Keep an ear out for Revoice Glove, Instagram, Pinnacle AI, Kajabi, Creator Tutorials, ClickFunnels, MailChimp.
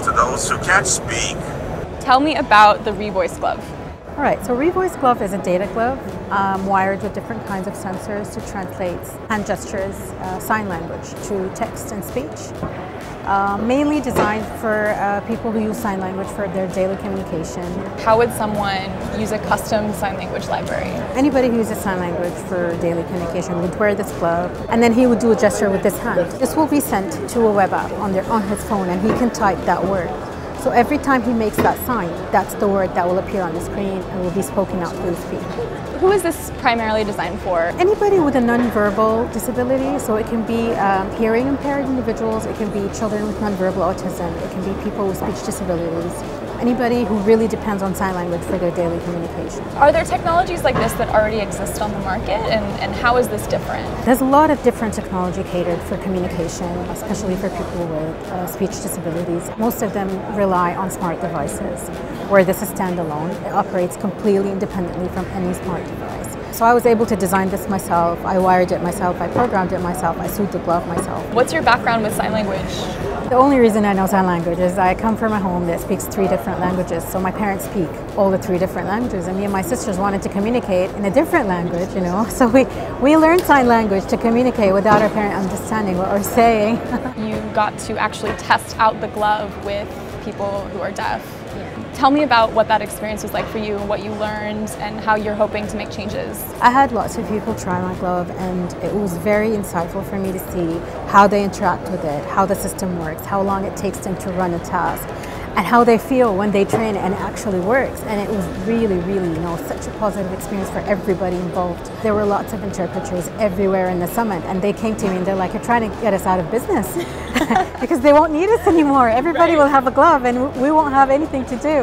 voice to those who can't speak. Tell me about the Revoice Glove. All right, so Revoice Glove is a data glove wired with different kinds of sensors to translate hand gestures, sign language, to text and speech. Mainly designed for people who use sign language for their daily communication. How would someone use a custom sign language library? Anybody who uses sign language for daily communication would wear this glove, and then he would do a gesture with his hand. This will be sent to a web app on his phone, and he can type that word. So every time he makes that sign, that's the word that will appear on the screen and will be spoken out through speech. Who is this primarily designed for? Anybody with a nonverbal disability. So it can be hearing impaired individuals, it can be children with nonverbal autism, it can be people with speech disabilities, anybody who really depends on sign language for their daily communication. Are there technologies like this that already exist on the market, and how is this different? There's a lot of different technology catered for communication, especially for people with speech disabilities. Most of them rely on smart devices, where this is standalone. It operates completely independently from any smart device. So I was able to design this myself. I wired it myself. I programmed it myself. I sewed the glove myself. What's your background with sign language? The only reason I know sign language is I come from a home that speaks three different languages, so my parents speak all the three different languages, and me and my sisters wanted to communicate in a different language, you know, so we learned sign language to communicate without our parent understanding what we're saying. You got to actually test out the glove with people who are deaf. Yeah. Tell me about what that experience was like for you, what you learned, and how you're hoping to make changes. I had lots of people try my glove, and it was very insightful for me to see how they interact with it, how the system works, how long it takes them to run a task, and how they feel when they train and it actually works. And it was really, really, you know, such a positive experience for everybody involved. There were lots of interpreters everywhere in the summit, and they came to me and they're like, "You're trying to get us out of business because they won't need us anymore. Everybody will have a glove and we won't have anything to do."